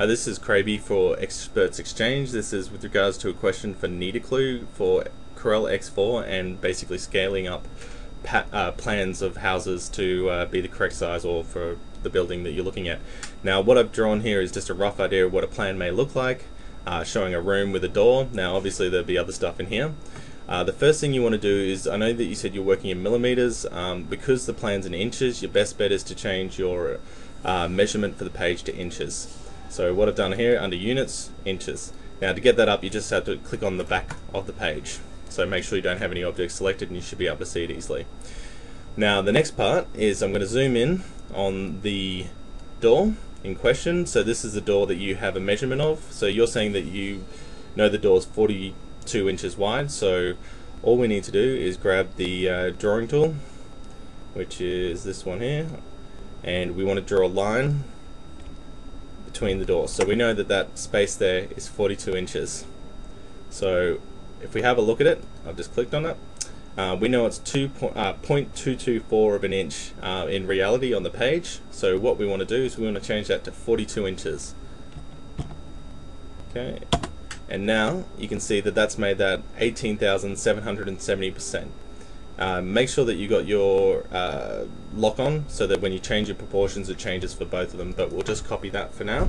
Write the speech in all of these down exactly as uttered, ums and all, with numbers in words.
Hi, this is Craybe for Experts Exchange. This is with regards to a question for Need-a-Clue for Corel X four and basically scaling up pa uh, plans of houses to uh, be the correct size or for the building that you're looking at. Now, what I've drawn here is just a rough idea of what a plan may look like, uh, showing a room with a door. Now, obviously, there'll be other stuff in here. Uh, the first thing you want to do is, I know that you said you're working in millimeters, um, because the plan's in inches, your best bet is to change your uh, measurement for the page to inches. So what I've done here, under units, inches. Now to get that up, you just have to click on the back of the page. So make sure you don't have any objects selected and you should be able to see it easily. Now the next part is I'm going to zoom in on the door in question. So this is the door that you have a measurement of. So you're saying that you know the door's forty-two inches wide, so all we need to do is grab the uh, drawing tool, which is this one here, and we want to draw a line between the doors. So we know that that space there is forty-two inches. So if we have a look at it, I've just clicked on it, uh, we know it's two point two two four of an inch uh, in reality on the page. So what we want to do is we want to change that to forty-two inches. Okay. And now you can see that that's made that eighteen thousand seven hundred seventy percent. Uh, make sure that you got your uh, lock on so that when you change your proportions it changes for both of them, but we'll just copy that for now.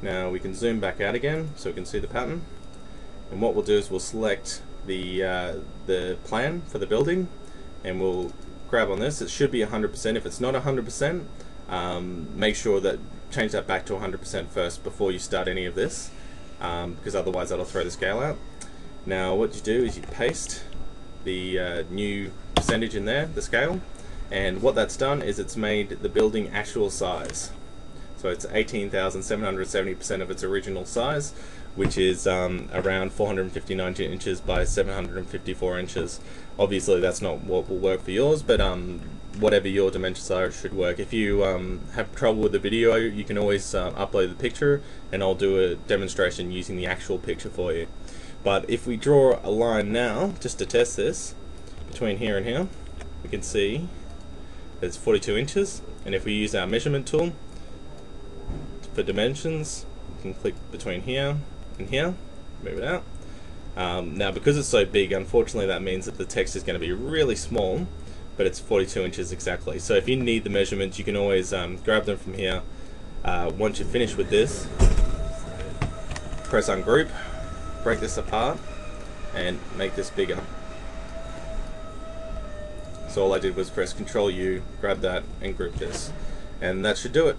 Now we can zoom back out again so we can see the pattern, and what we'll do is we'll select the, uh, the plan for the building and we'll grab on this. It should be one hundred percent. If it's not one hundred percent, um, make sure that change that back to one hundred percent first before you start any of this. Um, because otherwise that'll throw the scale out. Now what you do is you paste the uh, new percentage in there, the scale, and what that's done is it's made the building actual size. So it's eighteen thousand seven hundred seventy percent of its original size, which is um, around four hundred fifty-nine inches by seven hundred fifty-four inches. Obviously that's not what will work for yours, but um, whatever your dimensions are, it should work. If you um, have trouble with the video, you can always uh, upload the picture and I'll do a demonstration using the actual picture for you. But if we draw a line now, just to test this, between here and here, we can see there's forty-two inches, and if we use our measurement tool for dimensions, you can click between here and here, move it out. Um, now because it's so big, unfortunately that means that the text is going to be really small, but it's forty-two inches exactly. So if you need the measurements, you can always um, grab them from here. Uh, once you're finished with this, press ungroup, break this apart, and make this bigger. So all I did was press control U, grab that, and group this. And that should do it.